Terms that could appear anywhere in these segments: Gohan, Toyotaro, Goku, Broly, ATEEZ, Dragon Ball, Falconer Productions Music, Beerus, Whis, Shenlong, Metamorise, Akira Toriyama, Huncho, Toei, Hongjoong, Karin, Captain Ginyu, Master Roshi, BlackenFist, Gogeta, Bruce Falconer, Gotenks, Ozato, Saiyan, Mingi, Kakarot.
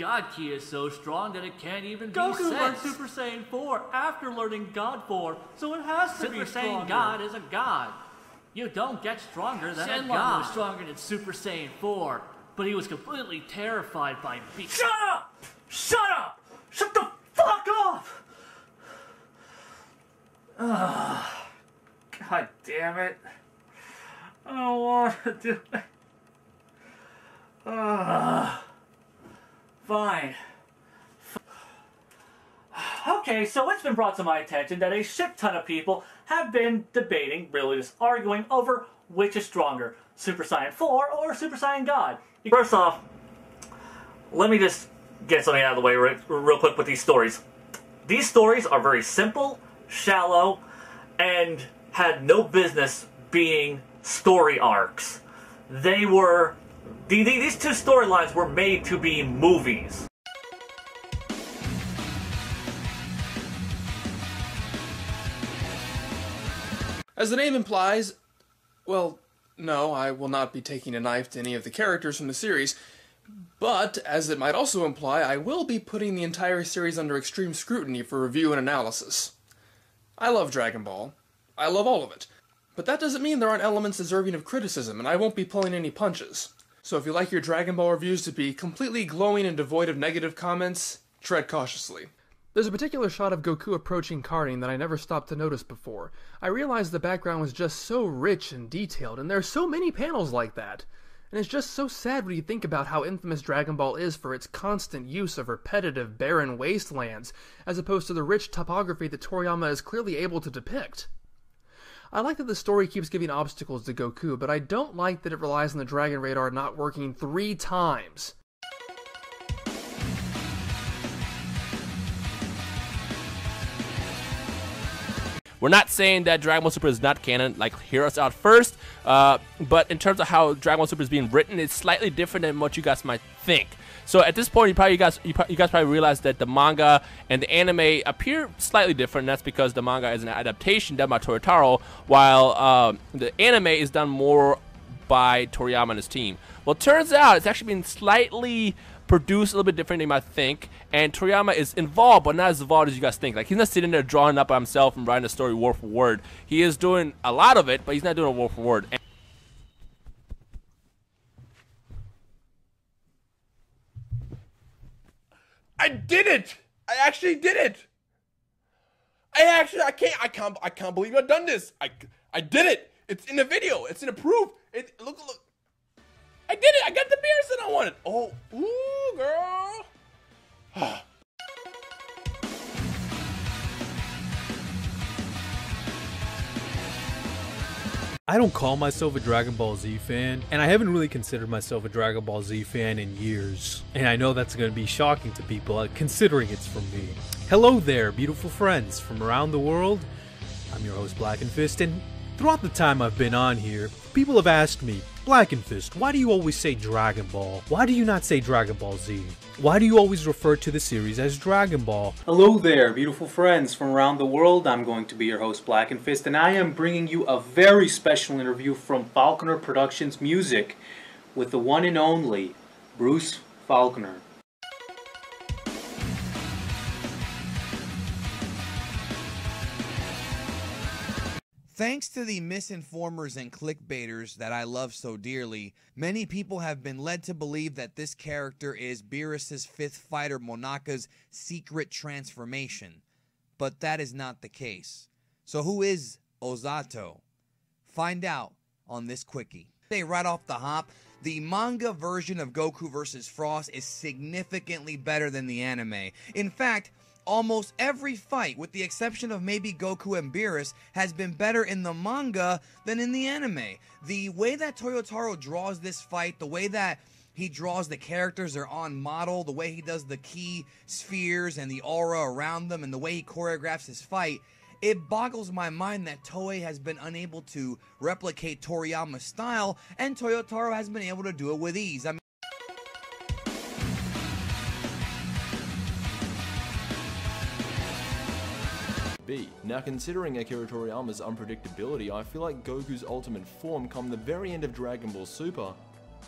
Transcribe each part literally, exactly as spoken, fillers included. God Ki is so strong that it can't even Goku be sensed. Goku learned Super Saiyan four after learning God form, so it has to Super be Super Saiyan God is a god. You don't get stronger than Shenlong a god. was stronger than Super Saiyan four, but he was completely terrified by me. Shut up! Shut up! Shut the fuck up! Ugh. God damn it. I don't want to do it. Uh, fine. Okay, so it's been brought to my attention that a shit ton of people have been debating, really just arguing over which is stronger, Super Saiyan four or Super Saiyan God. First off, let me just get something out of the way real, real quick with these stories. These stories are very simple, shallow, and had no business being story arcs. They were... The, the, these two storylines were made to be movies. As the name implies, well, no, I will not be taking a knife to any of the characters from the series, but, as it might also imply, I will be putting the entire series under extreme scrutiny for review and analysis. I love Dragon Ball. I love all of it. But that doesn't mean there aren't elements deserving of criticism, and I won't be pulling any punches. So if you like your Dragon Ball reviews to be completely glowing and devoid of negative comments, tread cautiously. There's a particular shot of Goku approaching Karin that I never stopped to notice before. I realized the background was just so rich and detailed, and there are so many panels like that. And it's just so sad when you think about how infamous Dragon Ball is for its constant use of repetitive, barren wastelands, as opposed to the rich topography that Toriyama is clearly able to depict. I like that the story keeps giving obstacles to Goku, but I don't like that it relies on the Dragon Radar not working three times. We're not saying that Dragon Ball Super is not canon, like, hear us out first, uh, but in terms of how Dragon Ball Super is being written, it's slightly different than what you guys might think. So at this point, you probably you guys you, you guys probably realize that the manga and the anime appear slightly different. And that's because the manga is an adaptation done by Toyotaro, while uh, the anime is done more by Toriyama and his team. Well, it turns out it's actually been slightly produced a little bit different than you might think, and Toriyama is involved, but not as involved as you guys think. Like, he's not sitting there drawing up by himself and writing a story word for word. He is doing a lot of it, but he's not doing it word for word. And I did it! I actually did it! I actually, I can't, I can't, I can't believe I've done this. I, I did it! It's in the video, it's in the proof. It, look, look. I did it! I got the Beerson I wanted! Oh, ooh, girl! I don't call myself a Dragon Ball Z fan, and I haven't really considered myself a Dragon Ball Z fan in years. And I know that's going to be shocking to people, considering it's from me. Hello there, beautiful friends from around the world. I'm your host, BlackenFist, and throughout the time I've been on here, people have asked me, BlackenFist, why do you always say Dragon Ball? Why do you not say Dragon Ball Z? Why do you always refer to the series as Dragon Ball? Hello there, beautiful friends from around the world. I'm going to be your host, BlackenFist, and I am bringing you a very special interview from Falconer Productions Music with the one and only Bruce Falconer. Thanks to the misinformers and clickbaiters that I love so dearly, many people have been led to believe that this character is Beerus' fifth fighter Monaka's secret transformation. But that is not the case. So who is Ozato? Find out on this quickie. Say right off the hop, the manga version of Goku versus. Frost is significantly better than the anime. In fact, almost every fight, with the exception of maybe Goku and Beerus, has been better in the manga than in the anime. The way that Toyotaro draws this fight, the way that he draws the characters, they're on model, the way he does the ki spheres and the aura around them, and the way he choreographs his fight, it boggles my mind that Toei has been unable to replicate Toriyama's style, and Toyotaro has been able to do it with ease. I mean, now, considering Akira Toriyama's unpredictability, I feel like Goku's ultimate form come the very end of Dragon Ball Super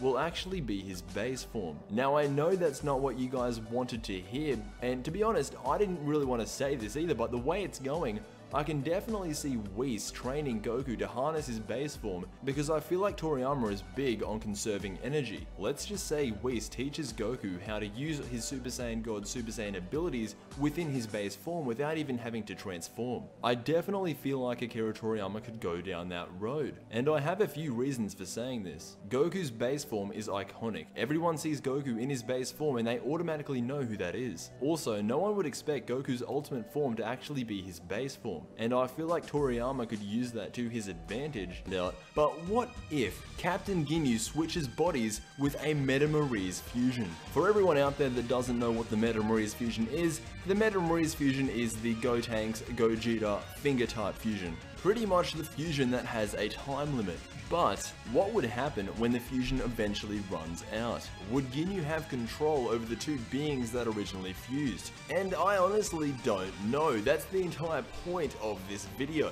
will actually be his base form. Now I know that's not what you guys wanted to hear, and to be honest, I didn't really want to say this either, but the way it's going, I can definitely see Whis training Goku to harness his base form because I feel like Toriyama is big on conserving energy. Let's just say Whis teaches Goku how to use his Super Saiyan God Super Saiyan abilities within his base form without even having to transform. I definitely feel like Akira Toriyama could go down that road, and I have a few reasons for saying this. Goku's base form is iconic. Everyone sees Goku in his base form and they automatically know who that is. Also, no one would expect Goku's ultimate form to actually be his base form. And I feel like Toriyama could use that to his advantage. Now, but what if Captain Ginyu switches bodies with a Metamorise fusion? For everyone out there that doesn't know what the Metamorise fusion is, the Metamorise fusion is the Gotenks Gogeta finger type fusion. Pretty much the fusion that has a time limit. But what would happen when the fusion eventually runs out? Would Ginyu have control over the two beings that originally fused? And I honestly don't know. That's the entire point of this video.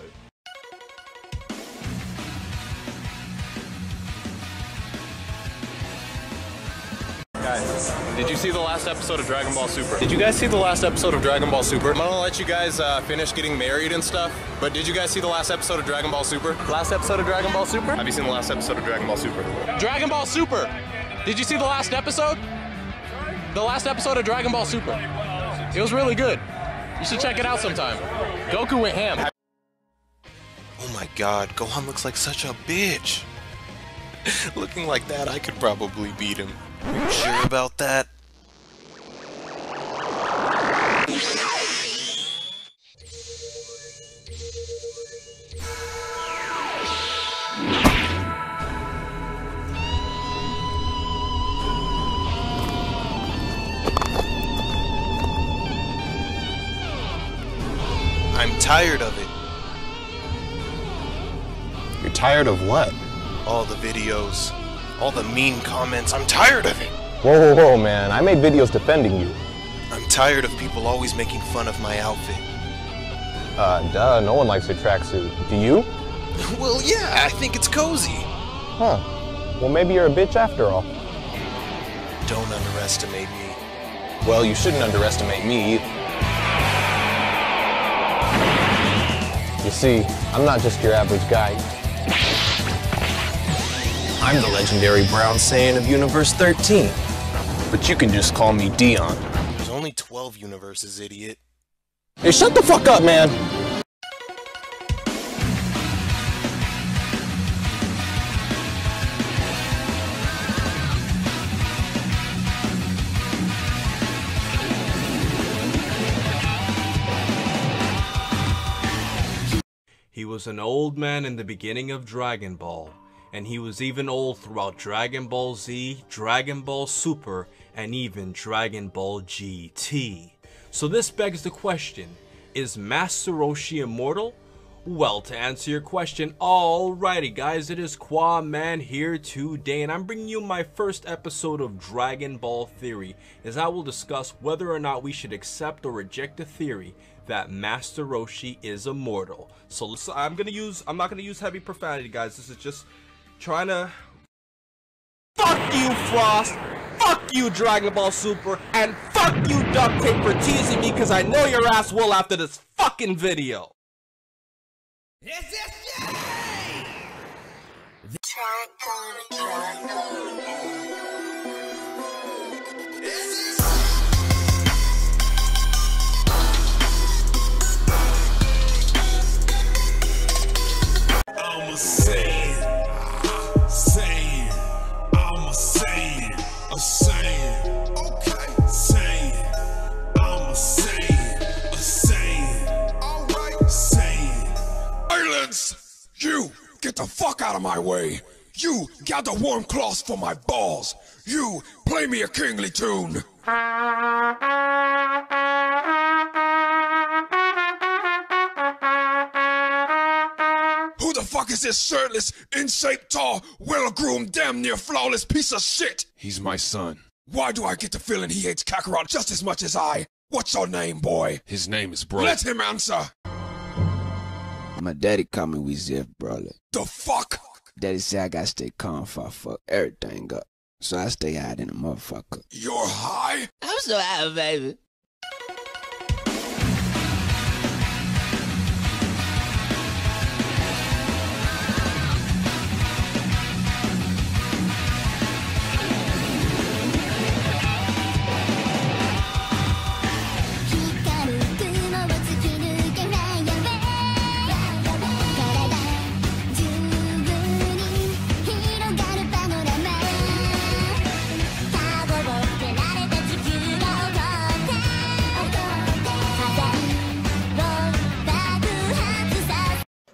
Guys, did you see the last episode of Dragon Ball Super? Did you guys see the last episode of Dragon Ball Super? I'm gonna let you guys uh, finish getting married and stuff, but did you guys see the last episode of Dragon Ball Super? Last episode of Dragon Ball Super? Have you seen the last episode of Dragon Ball Super? Dragon Ball Super! Did you see the last episode? The last episode of Dragon Ball Super. It was really good. You should check it out sometime. Goku went ham. Oh my god, Gohan looks like such a bitch. Looking like that, I could probably beat him. Are you sure about that? I'm tired of it. You're tired of what? All the videos. All the mean comments, I'm tired of it! Whoa, whoa, whoa, man, I made videos defending you. I'm tired of people always making fun of my outfit. Uh, duh, no one likes your tracksuit. Do you? Well, yeah, I think it's cozy. Huh. Well, maybe you're a bitch after all. Don't underestimate me. Well, you shouldn't underestimate me either. You see, I'm not just your average guy. I'm the legendary Brown Saiyan of Universe thirteen, but you can just call me Dion. There's only twelve universes, idiot. Hey, shut the fuck up, man! He was an old man in the beginning of Dragon Ball. And he was even old throughout Dragon Ball Z, Dragon Ball Super, and even Dragon Ball G T. So this begs the question, is Master Roshi immortal? Well, to answer your question, alrighty guys, it is Qua Man here today, and I'm bringing you my first episode of Dragon Ball Theory, as I will discuss whether or not we should accept or reject the theory that Master Roshi is immortal. So, so I'm gonna use, I'm not gonna use heavy profanity, guys. This is just trying to fuck you, Frost, fuck you, Dragon Ball Super, and fuck you, Duct Tape, for teasing me, because I know your ass will after this fucking video. This is Jay! I'm a Saiyan. Saiyan, I'm a Saiyan, a Saiyan, okay, Saiyan, I'm a Saiyan, a Saiyan, alright, Saiyan. Silence! You, get the fuck out of my way! You, gather warm cloths for my balls! You, play me a kingly tune! Who the fuck is this shirtless, in-shaped, tall, well-groomed, damn near flawless piece of shit? He's my son. Why do I get the feeling he hates Kakarot just as much as I? What's your name, boy? His name is Broly. Let him answer! My daddy call me Weezef Broly. The fuck? Daddy say I gotta stay calm for I fuck everything up. So I stay high than a motherfucker. You're high? I'm so high, baby.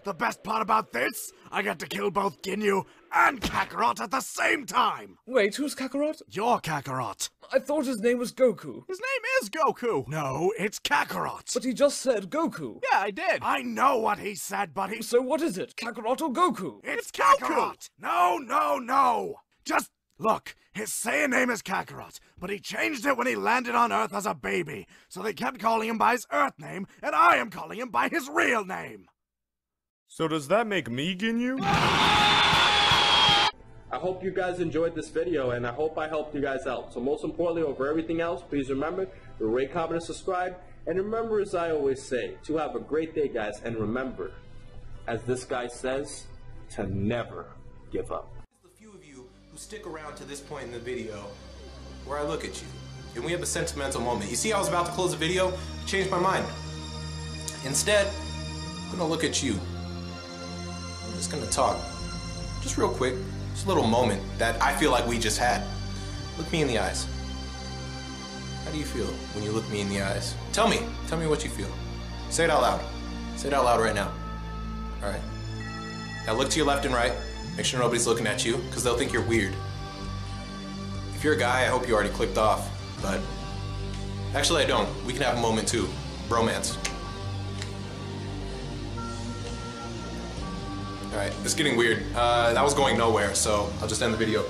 The best part about this, I get to kill both Ginyu and Kakarot at the same time! Wait, who's Kakarot? You're Kakarot. I thought his name was Goku. His name is Goku! No, it's Kakarot! But he just said Goku. Yeah, I did. I know what he said, buddy. So what is it? Kakarot or Goku? It's Kakarot! No, no, no! Just look, his Saiyan name is Kakarot, but he changed it when he landed on Earth as a baby, so they kept calling him by his Earth name, and I am calling him by his real name! So does that make me Ginyu? I hope you guys enjoyed this video, and I hope I helped you guys out. So most importantly, over everything else, please remember to rate, comment, and subscribe. And remember, as I always say, to have a great day, guys. And remember, as this guy says, to never give up. The few of you who stick around to this point in the video where I look at you, and we have a sentimental moment. You see, I was about to close the video, I changed my mind. Instead, I'm going to look at you. I'm just gonna talk, just real quick, just a little moment that I feel like we just had. Look me in the eyes. How do you feel when you look me in the eyes? Tell me, tell me what you feel. Say it out loud. Say it out loud right now. All right. Now look to your left and right. Make sure nobody's looking at you, because they'll think you're weird. If you're a guy, I hope you already clicked off, but actually I don't. We can have a moment too. Bromance. Alright, it's getting weird. Uh, that was going nowhere, so I'll just end the video.